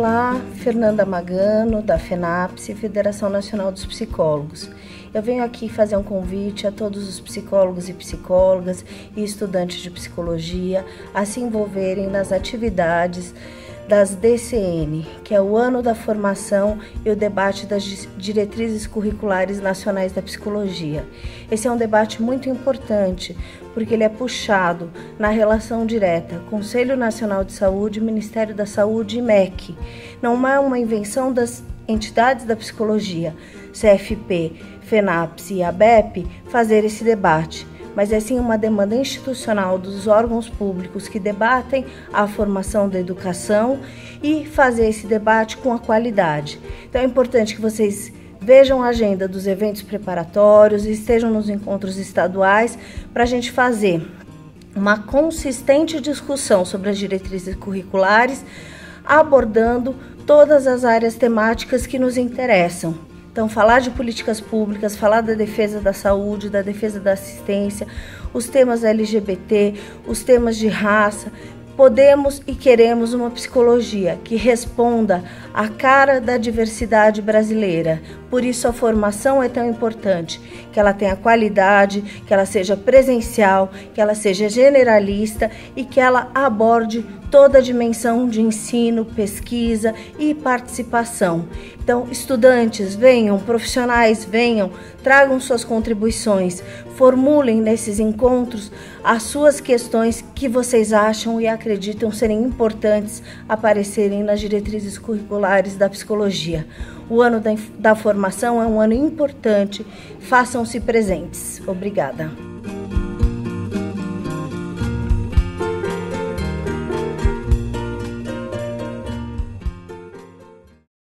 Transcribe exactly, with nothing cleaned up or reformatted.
Olá, Fernanda Magano, da FENAPS, Federação Nacional dos Psicólogos. Eu venho aqui fazer um convite a todos os psicólogos e psicólogas e estudantes de psicologia a se envolverem nas atividades das D C N, que é o ano da formação e o debate das diretrizes curriculares nacionais da psicologia. Esse é um debate muito importante, porque ele é puxado na relação direta Conselho Nacional de Saúde, Ministério da Saúde e M E C. Não é uma invenção das entidades da psicologia, C F P, FENAPS e A B E P, fazer esse debate, mas é sim uma demanda institucional dos órgãos públicos que debatem a formação da educação e fazer esse debate com a qualidade. Então é importante que vocês vejam a agenda dos eventos preparatórios e estejam nos encontros estaduais para a gente fazer uma consistente discussão sobre as diretrizes curriculares, abordando todas as áreas temáticas que nos interessam. Então, falar de políticas públicas, falar da defesa da saúde, da defesa da assistência, os temas L G B T, os temas de raça. Podemos e queremos uma psicologia que responda à cara da diversidade brasileira. Por isso a formação é tão importante, que ela tenha qualidade, que ela seja presencial, que ela seja generalista e que ela aborde toda a dimensão de ensino, pesquisa e participação. Então, estudantes, venham, profissionais, venham, tragam suas contribuições, formulem nesses encontros as suas questões que vocês acham e acreditam serem importantes aparecerem nas diretrizes curriculares da psicologia. O ano da, da formação é um ano importante, façam-se presentes. Obrigada.